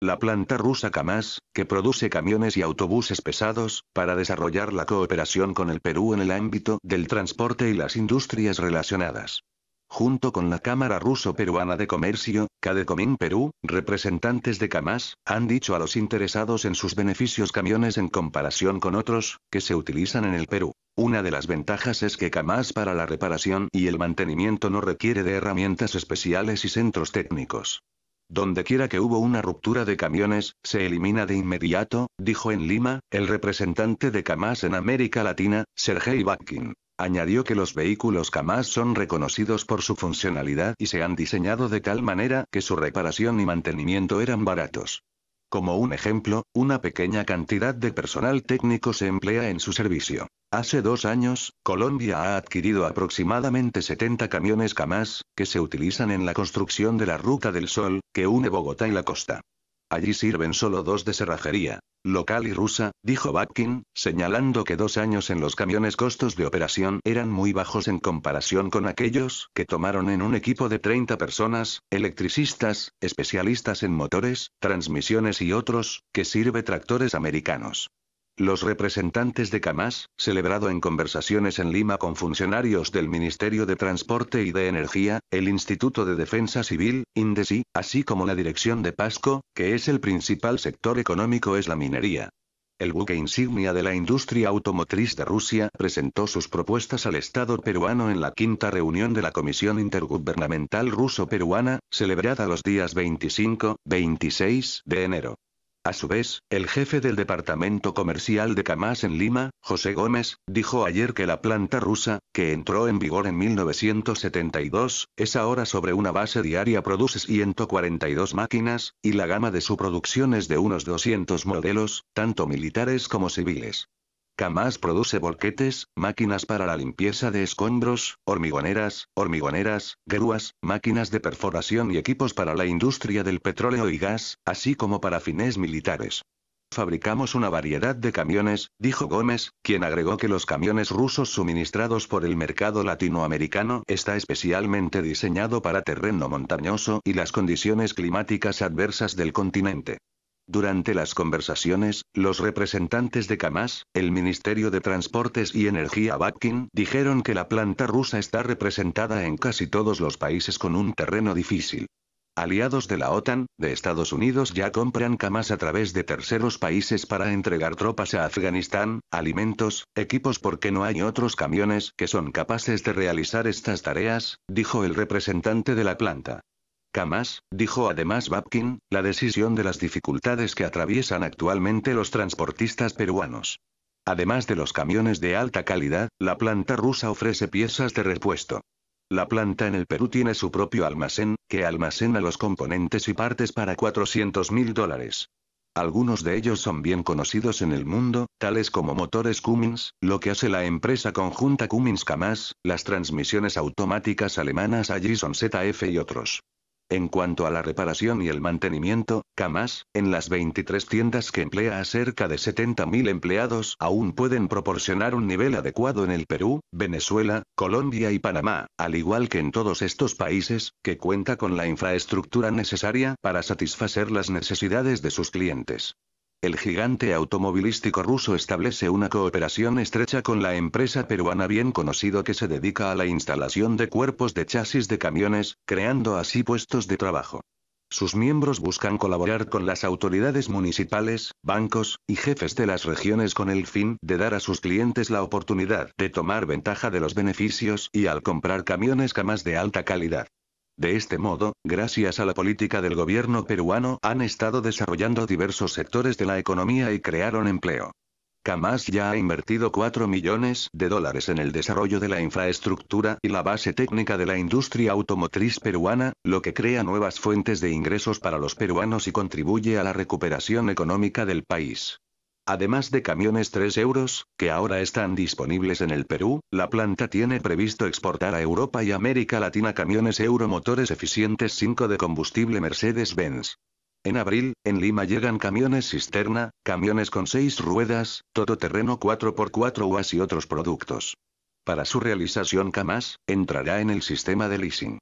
La planta rusa Kamaz, que produce camiones y autobuses pesados, para desarrollar la cooperación con el Perú en el ámbito del transporte y las industrias relacionadas. Junto con la Cámara Ruso-Peruana de Comercio, CADECOMIN Perú, representantes de Kamaz, han dicho a los interesados en sus beneficios camiones en comparación con otros, que se utilizan en el Perú. Una de las ventajas es que Kamaz para la reparación y el mantenimiento no requiere de herramientas especiales y centros técnicos. Dondequiera que hubo una ruptura de camiones, se elimina de inmediato, dijo en Lima, el representante de Kamaz en América Latina, Sergei Babkin. Añadió que los vehículos Kamaz son reconocidos por su funcionalidad y se han diseñado de tal manera que su reparación y mantenimiento eran baratos. Como un ejemplo, una pequeña cantidad de personal técnico se emplea en su servicio. Hace 2 años, Colombia ha adquirido aproximadamente 70 camiones Kamaz, que se utilizan en la construcción de la Ruta del Sol, que une Bogotá y la costa. Allí sirven solo 2 de cerrajería, local y rusa, dijo Babkin, señalando que 2 años en los camiones costos de operación eran muy bajos en comparación con aquellos que tomaron en un equipo de 30 personas, electricistas, especialistas en motores, transmisiones y otros, que sirve tractores americanos. Los representantes de Kamaz, celebrado en conversaciones en Lima con funcionarios del Ministerio de Transporte y de Energía, el Instituto de Defensa Civil, INDECI, así como la Dirección de PASCO, que es el principal sector económico es la minería. El buque insignia de la industria automotriz de Rusia presentó sus propuestas al Estado peruano en la 5ª reunión de la Comisión Intergubernamental Ruso-Peruana, celebrada los días 25, 26 de enero. A su vez, el jefe del Departamento Comercial de Kamaz en Lima, José Gómez, dijo ayer que la planta rusa, que entró en vigor en 1972, es ahora sobre una base diaria produce 142 máquinas, y la gama de su producción es de unos 200 modelos, tanto militares como civiles. Kamaz produce volquetes, máquinas para la limpieza de escombros, hormigoneras, grúas, máquinas de perforación y equipos para la industria del petróleo y gas, así como para fines militares. Fabricamos una variedad de camiones, dijo Gómez, quien agregó que los camiones rusos suministrados por el mercado latinoamericano está especialmente diseñado para terreno montañoso y las condiciones climáticas adversas del continente. Durante las conversaciones, los representantes de Kamaz, el Ministerio de Transportes y Energía Babkin, dijeron que la planta rusa está representada en casi todos los países con un terreno difícil. Aliados de la OTAN, de Estados Unidos ya compran Kamaz a través de terceros países para entregar tropas a Afganistán, alimentos, equipos porque no hay otros camiones que son capaces de realizar estas tareas, dijo el representante de la planta. Kamaz, dijo además Babkin, la decisión de las dificultades que atraviesan actualmente los transportistas peruanos. Además de los camiones de alta calidad, la planta rusa ofrece piezas de repuesto. La planta en el Perú tiene su propio almacén, que almacena los componentes y partes para $400.000. Algunos de ellos son bien conocidos en el mundo, tales como motores Cummins, lo que hace la empresa conjunta Cummins-Kamaz, las transmisiones automáticas alemanas Allison ZF y otros. En cuanto a la reparación y el mantenimiento, Kamaz, en las 23 tiendas que emplea a cerca de 70.000 empleados, aún pueden proporcionar un nivel adecuado en el Perú, Venezuela, Colombia y Panamá, al igual que en todos estos países, que cuenta con la infraestructura necesaria para satisfacer las necesidades de sus clientes. El gigante automovilístico ruso establece una cooperación estrecha con la empresa peruana bien conocida que se dedica a la instalación de cuerpos de chasis de camiones, creando así puestos de trabajo. Sus miembros buscan colaborar con las autoridades municipales, bancos y jefes de las regiones con el fin de dar a sus clientes la oportunidad de tomar ventaja de los beneficios y al comprar camiones Kamaz de alta calidad. De este modo, gracias a la política del gobierno peruano, han estado desarrollando diversos sectores de la economía y crearon empleo. Kamaz ya ha invertido $4 millones en el desarrollo de la infraestructura y la base técnica de la industria automotriz peruana, lo que crea nuevas fuentes de ingresos para los peruanos y contribuye a la recuperación económica del país. Además de camiones 3 euros, que ahora están disponibles en el Perú, la planta tiene previsto exportar a Europa y América Latina camiones euromotores eficientes 5 de combustible Mercedes Benz. En abril, en Lima llegan camiones cisterna, camiones con 6 ruedas, todoterreno 4x4 UAS y otros productos. Para su realización Kamaz entrará en el sistema de leasing.